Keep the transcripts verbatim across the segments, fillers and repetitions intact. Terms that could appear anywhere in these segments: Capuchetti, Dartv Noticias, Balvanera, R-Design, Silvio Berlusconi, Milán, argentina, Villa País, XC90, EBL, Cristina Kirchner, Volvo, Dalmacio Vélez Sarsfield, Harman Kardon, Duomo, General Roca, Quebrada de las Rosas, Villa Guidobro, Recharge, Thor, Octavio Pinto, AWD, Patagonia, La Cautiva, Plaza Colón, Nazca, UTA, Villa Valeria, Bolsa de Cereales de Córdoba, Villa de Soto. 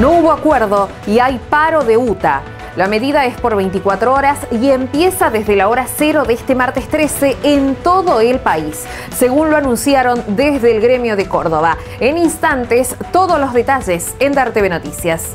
No hubo acuerdo y hay paro de U T A. La medida es por veinticuatro horas y empieza desde la hora cero de este martes trece en todo el país, según lo anunciaron desde el gremio de Córdoba. En instantes, todos los detalles en Dartv Noticias.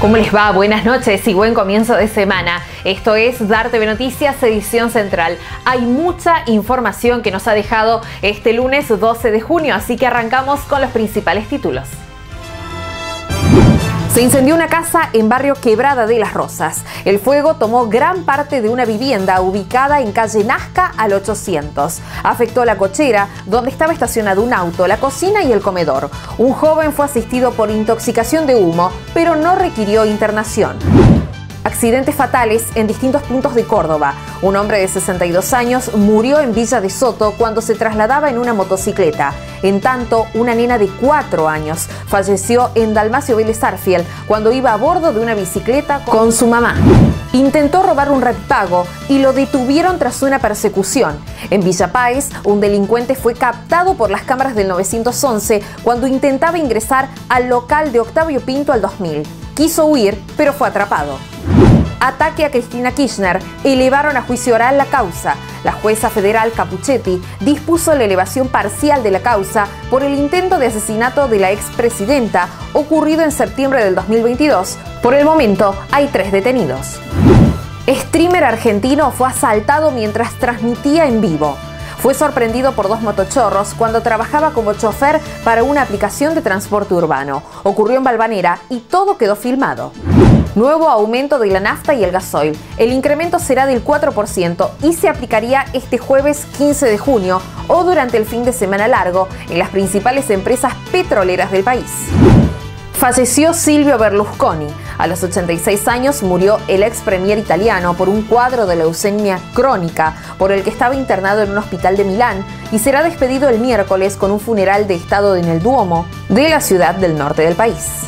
¿Cómo les va? Buenas noches y buen comienzo de semana. Esto es Dartv Noticias, edición central. Hay mucha información que nos ha dejado este lunes doce de junio, así que arrancamos con los principales títulos. Se incendió una casa en barrio Quebrada de las Rosas. El fuego tomó gran parte de una vivienda ubicada en calle Nazca al ochocientos. Afectó la cochera, donde estaba estacionado un auto, la cocina y el comedor. Un joven fue asistido por intoxicación de humo, pero no requirió internación. Accidentes fatales en distintos puntos de Córdoba. Un hombre de sesenta y dos años murió en Villa de Soto cuando se trasladaba en una motocicleta. En tanto, una nena de cuatro años falleció en Dalmacio Vélez Sarsfield cuando iba a bordo de una bicicleta con su mamá. Intentó robar un repago y lo detuvieron tras una persecución. En Villa País, un delincuente fue captado por las cámaras del novecientos once cuando intentaba ingresar al local de Octavio Pinto al dos mil. Quiso huir, pero fue atrapado. Ataque a Cristina Kirchner. Elevaron a juicio oral la causa. La jueza federal Capuchetti dispuso la elevación parcial de la causa por el intento de asesinato de la expresidenta ocurrido en septiembre del dos mil veintidós. Por el momento, hay tres detenidos. Streamer argentino fue asaltado mientras transmitía en vivo. Fue sorprendido por dos motochorros cuando trabajaba como chofer para una aplicación de transporte urbano. Ocurrió en Balvanera y todo quedó filmado. Nuevo aumento de la nafta y el gasoil. El incremento será del cuatro por ciento y se aplicaría este jueves quince de junio o durante el fin de semana largo en las principales empresas petroleras del país. Falleció Silvio Berlusconi. A los ochenta y seis años murió el ex premier italiano por un cuadro de leucemia crónica por el que estaba internado en un hospital de Milán y será despedido el miércoles con un funeral de estado en el Duomo de la ciudad del norte del país.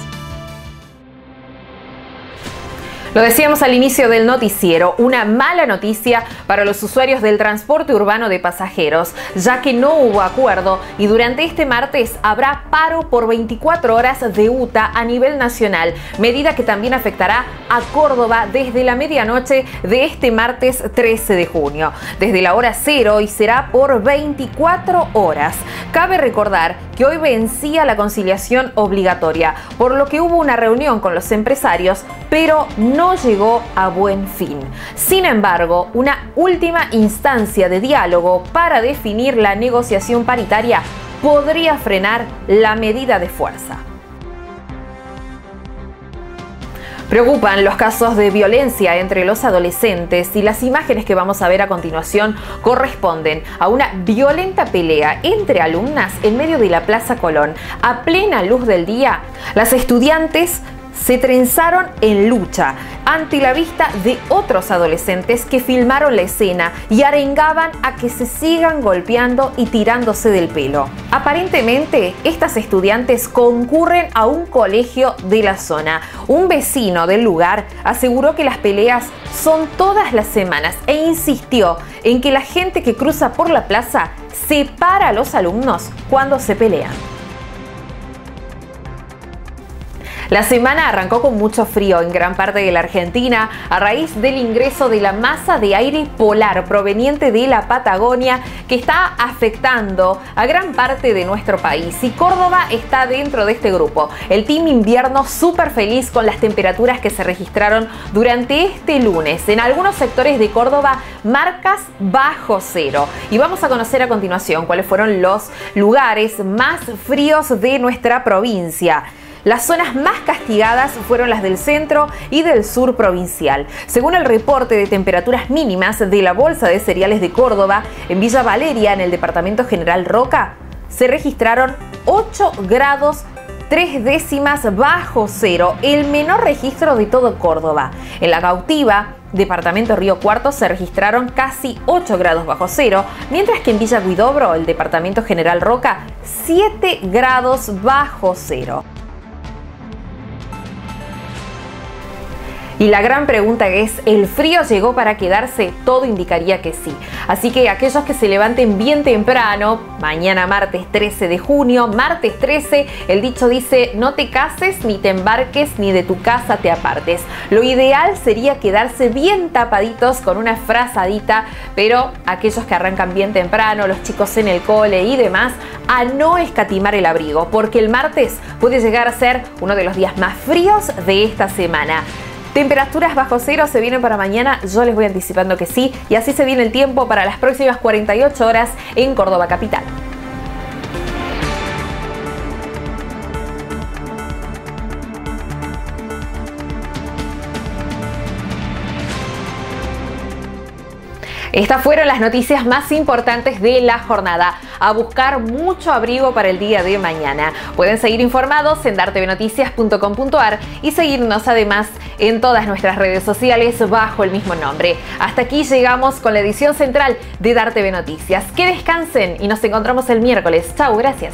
Lo decíamos al inicio del noticiero, una mala noticia para los usuarios del transporte urbano de pasajeros, ya que no hubo acuerdo y durante este martes habrá paro por veinticuatro horas de U T A a nivel nacional, medida que también afectará a Córdoba desde la medianoche de este martes trece de junio, desde la hora cero y será por veinticuatro horas. Cabe recordar que hoy vencía la conciliación obligatoria, por lo que hubo una reunión con los empresarios, pero no No llegó a buen fin. Sin embargo, una última instancia de diálogo para definir la negociación paritaria podría frenar la medida de fuerza. Preocupan los casos de violencia entre los adolescentes y las imágenes que vamos a ver a continuación corresponden a una violenta pelea entre alumnas en medio de la Plaza Colón. A plena luz del día, las estudiantes se trenzaron en lucha ante la vista de otros adolescentes que filmaron la escena y arengaban a que se sigan golpeando y tirándose del pelo. Aparentemente, estas estudiantes concurren a un colegio de la zona. Un vecino del lugar aseguró que las peleas son todas las semanas e insistió en que la gente que cruza por la plaza separa a los alumnos cuando se pelean. La semana arrancó con mucho frío en gran parte de la Argentina a raíz del ingreso de la masa de aire polar proveniente de la Patagonia que está afectando a gran parte de nuestro país y Córdoba está dentro de este grupo. El Team Invierno súper feliz con las temperaturas que se registraron durante este lunes. En algunos sectores de Córdoba marcas bajo cero y vamos a conocer a continuación cuáles fueron los lugares más fríos de nuestra provincia. Las zonas más castigadas fueron las del centro y del sur provincial. Según el reporte de temperaturas mínimas de la Bolsa de Cereales de Córdoba, en Villa Valeria, en el departamento General Roca, se registraron ocho grados tres décimas bajo cero, el menor registro de todo Córdoba. En La Cautiva, departamento Río Cuarto, se registraron casi ocho grados bajo cero, mientras que en Villa Guidobro, el departamento General Roca, siete grados bajo cero. Y la gran pregunta es, ¿el frío llegó para quedarse? Todo indicaría que sí. Así que aquellos que se levanten bien temprano, mañana martes trece de junio, martes trece, el dicho dice, no te cases, ni te embarques, ni de tu casa te apartes. Lo ideal sería quedarse bien tapaditos con una frazadita, pero aquellos que arrancan bien temprano, los chicos en el cole y demás, a no escatimar el abrigo, porque el martes puede llegar a ser uno de los días más fríos de esta semana. Temperaturas bajo cero se vienen para mañana, yo les voy anticipando que sí, y así se viene el tiempo para las próximas cuarenta y ocho horas en Córdoba capital. Estas fueron las noticias más importantes de la jornada. A buscar mucho abrigo para el día de mañana. Pueden seguir informados en dartv noticias punto com punto ar y seguirnos además en todas nuestras redes sociales bajo el mismo nombre. Hasta aquí llegamos con la edición central de Dartv Noticias. Que descansen y nos encontramos el miércoles. Chau, gracias.